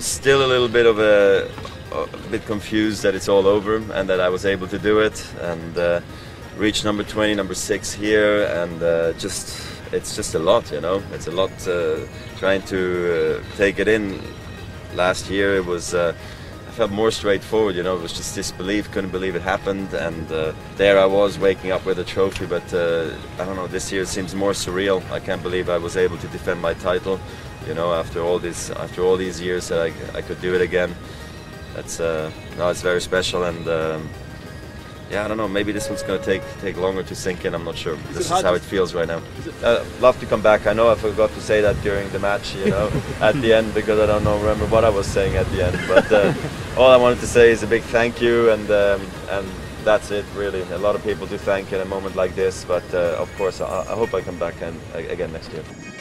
Still a little bit of a bit confused that it's all over and that I was able to do it and reach number 20, number 6 here, and it's just a lot, you know. It's a lot trying to take it in. Last year it was I felt more straightforward, you know. It was just disbelief, couldn't believe it happened, and there I was waking up with a trophy. But I don't know, this year seems more surreal. I can't believe I was able to defend my title, you know, after all these years that I could do it again. That's no, it's very special, and yeah, I don't know, maybe this one's going to take longer to sink in, I'm not sure. This is how it feels right now. Love to come back. I know I forgot to say that during the match, you know, at the end, because I don't remember what I was saying at the end. But all I wanted to say is a big thank you, and that's it, really. A lot of people do thank in a moment like this, but of course I hope I come back again next year.